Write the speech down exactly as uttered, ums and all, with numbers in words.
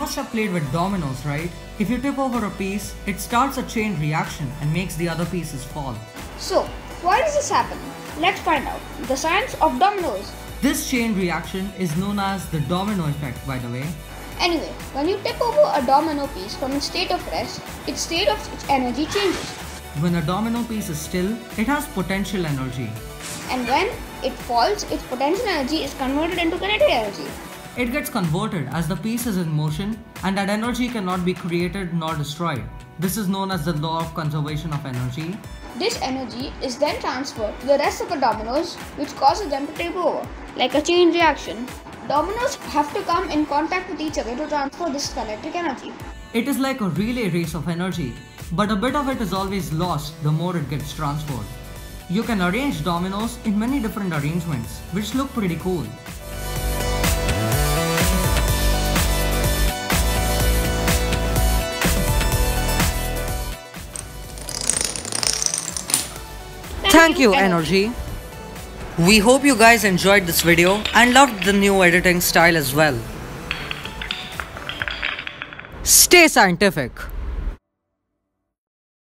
must have played with dominoes, right? If you tip over a piece, it starts a chain reaction and makes the other pieces fall. So, why does this happen? Let's find out the science of dominoes. This chain reaction is known as the domino effect, by the way. Anyway, when you tip over a domino piece from its state of rest, its state of its energy changes. When a domino piece is still, it has potential energy. And when it falls, its potential energy is converted into kinetic energy. It gets converted as the piece is in motion, and that energy cannot be created nor destroyed. This is known as the law of conservation of energy. This energy is then transferred to the rest of the dominoes, which causes them to tip over, like a chain reaction. Dominoes have to come in contact with each other to transfer this kinetic energy. It is like a relay race of energy, but a bit of it is always lost the more it gets transferred. You can arrange dominoes in many different arrangements, which look pretty cool. Thank you, Energy. We hope you guys enjoyed this video and loved the new editing style as well. Stay scientific.